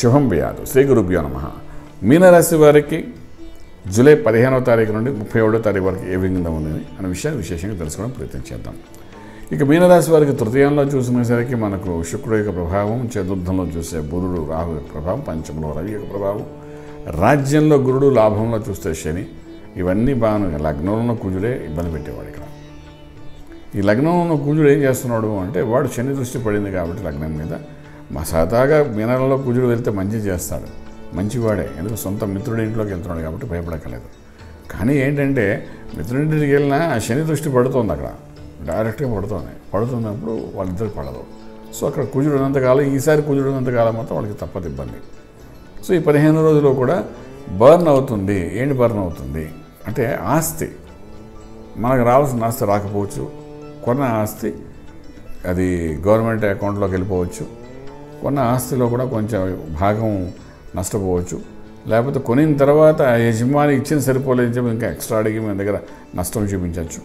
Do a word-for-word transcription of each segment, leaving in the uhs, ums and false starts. శుభం వ్యాదు శ్రీ గురుభ్యో నమః మీనరాశి వారికి జూలై పదిహేనవ తారీఖు నుండి ముప్పై ఏడవ తారీఖు వరకు ఏ విధంగా ఉంది అనే విషయాన్ని విశేషంగా తెలుసుకోవడం ప్రయత్నం చేద్దాం. ఇక మీనరాశి వారికి తృతీయంలో చూసినసరికి మనకు శుక్రుడి యొక్క ప్రభావం, చతుర్థంలో చూసే బుధుడు, రాహు యొక్క ప్రభావం, పంచమంలో రవి యొక్క ప్రభావం, రాజ్యంలో గురుడు, లాభంలో చూస్తే శని, ఇవన్నీ బాగా లగ్నంలో కుజుడే ఇబ్బంది పెట్టేవాడు. ఇక్కడ ఈ లగ్నంలో కుజుడు ఏం చేస్తున్నాడు అంటే వాడు శని దృష్టి పడింది కాబట్టి లగ్నం మీద మా సాదాగా మీనరంలో కుజుడు వెళ్తే మంచి చేస్తాడు, మంచివాడే, ఎందుకు సొంత మిత్రుడి ఇంట్లోకి వెళ్తున్నాడు కాబట్టి భయపడక్కలేదు. కానీ ఏంటంటే మిత్రుడింటికి వెళ్ళినా శని దృష్టి పడుతుంది, అక్కడ డైరెక్ట్గా పడుతుంది. పడుతున్నప్పుడు వాళ్ళిద్దరు పడదు. సో అక్కడ కుజుడు ఉన్నంతకాలం, ఈసారి కుజుడు ఉన్నంతకాలం మాత్రం వాళ్ళకి తప్పదు ఇబ్బంది. సో ఈ పదిహేను రోజుల్లో కూడా బర్న్ అవుతుంది. ఏంటి బర్న్ అవుతుంది అంటే ఆస్తి, మనకు రావాల్సిన ఆస్తి రాకపోవచ్చు, కొన్న ఆస్తి అది గవర్నమెంట్ అకౌంట్లోకి వెళ్ళిపోవచ్చు, కొన్న ఆస్తిలో కూడా కొంచెం భాగం నష్టపోవచ్చు, లేకపోతే కొనిన తర్వాత యజమాని ఇచ్చిన సరిపోలేదు చెప్పి ఇంకా ఎక్స్ట్రా అడిగి మన దగ్గర నష్టం చూపించవచ్చు.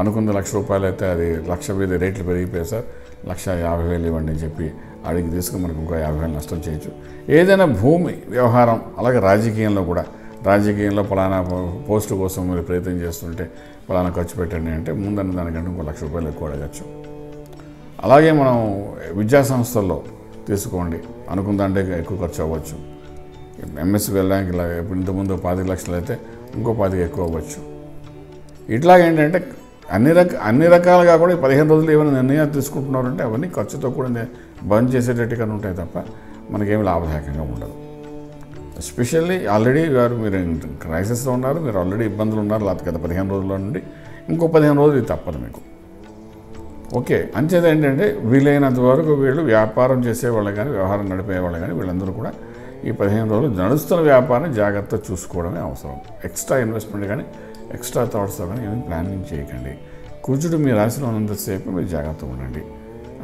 అనుకున్న లక్ష రూపాయలు అయితే అది లక్ష మీద రేట్లు పెరిగిపోయి సార్ లక్ష యాభై వేలు ఇవ్వండి అని చెప్పి అడిగి తీసుకుని మనకు ఇంకో యాభై వేలు నష్టం చేయొచ్చు. ఏదైనా భూమి వ్యవహారం, అలాగే రాజకీయంలో కూడా, రాజకీయంలో ఫలానా పోస్టు కోసం మీరు ప్రయత్నం చేస్తుంటే ఫలానా ఖర్చు పెట్టండి అంటే ముందన్న దానికంటే ఇంకో లక్ష రూపాయలు ఎక్కువ అడగచ్చు. అలాగే మనం విద్యా సంస్థల్లో తీసుకోండి, అనుకున్న దాంటే ఎక్కువ ఖర్చు అవ్వచ్చు. ఎంఎస్సి వెళ్ళడానికి ఇలా ఇప్పుడు ఇంతకుముందు పాతిక లక్షలు అయితే ఇంకో పాతిక ఎక్కువ అవ్వచ్చు. ఇట్లాగేంటంటే అన్ని రక అన్ని రకాలుగా కూడా ఈ పదిహేను రోజులు ఏమైనా నిర్ణయాలు తీసుకుంటున్నారంటే అవన్నీ ఖర్చుతో కూడా బంద్ చేసేటట్టుగా ఉంటాయి తప్ప మనకేమి లాభదాయకంగా ఉండదు. ఎస్పెషల్లీ ఆల్రెడీ వారు మీరు క్రైసిస్లో ఉన్నారు, మీరు ఆల్రెడీ ఇబ్బందులు ఉన్నారు లేకపోతే కదా పదిహేను రోజుల నుండి ఇంకో పదిహేను రోజులు తప్పదు మీకు. ఓకే, అంచేది ఏంటంటే వీలైనంత వరకు వీళ్ళు వ్యాపారం చేసేవాళ్ళు కానీ వ్యవహారం నడిపేవాళ్ళు కానీ వీళ్ళందరూ కూడా ఈ పదిహేను రోజులు నడుస్తున్న వ్యాపారాన్ని జాగ్రత్తగా చూసుకోవడమే అవసరం. ఎక్స్ట్రా ఇన్వెస్ట్మెంట్ కానీ ఎక్స్ట్రా థాట్స్తో కానీ ఏమైనా ప్లానింగ్ చేయకండి. కూర్చుడు మీ రాశిలో ఉన్నంతసేపు మీరు జాగ్రత్తగా ఉండండి.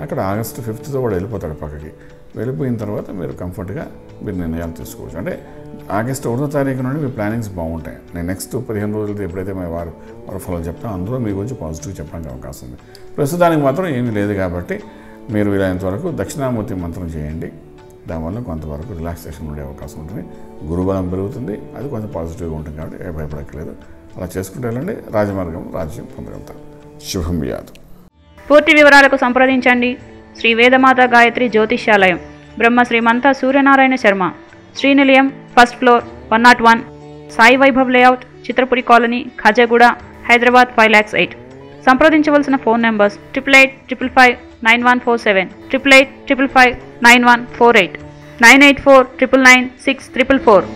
అక్కడ ఆగస్టు ఫిఫ్త్తో కూడా వెళ్ళిపోతాడు పక్కకి. వెళ్ళిపోయిన తర్వాత మీరు కంఫర్ట్గా మీరు నిర్ణయాలు తీసుకోవచ్చు. అంటే ఆగస్టు ఒకటో తారీఖు నుండి మీ ప్లానింగ్స్ బాగుంటాయి. నేను నెక్స్ట్ పదిహేను రోజులతో ఎప్పుడైతే మేము వారు వారు ఫాలో చెప్తాం అందులో మీ గురించి పాజిటివ్ చెప్పడానికి అవకాశం ఉంది. ప్రస్తుతానికి మాత్రం ఏమీ లేదు కాబట్టి మీరు వీలైనంతవరకు దక్షిణామూర్తి మంత్రం చేయండి. దానివల్ల కొంతవరకు రిలాక్సేషన్ ఉండే అవకాశం ఉంటుంది, గురుబలం పెరుగుతుంది, అది కొంచెం పాజిటివ్గా ఉంటుంది కాబట్టి ఏ భయపడక్కలేదు. అలా చేసుకుంటే వెళ్ళండి, రాజమార్గం రాజ్యం పొందగలుగుతారు. శుభం వ్యాధు. పూర్తి వివరాలకు సంప్రదించండి Shri Vedamata Gayatri Jyotishalayam, Brahmashri Mantha Suryanarayana Sharma, Srinilayam, first floor, one not one, Sai Vaibhav layout, Chitrapuri colony, Khajaguda, Hyderabad five lakhs eight. సంప్రదించవలసిన phone numbers triple eight triple five nine one four seven, triple eight triple five nine one four eight, nine eight four triple nine six triple four.